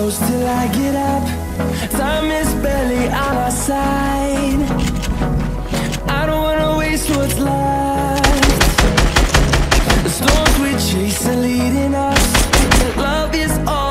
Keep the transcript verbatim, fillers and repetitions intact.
close till I get up. Time is barely on our side. I don't wanna waste what's left. The storms we chase are leading us. Love is all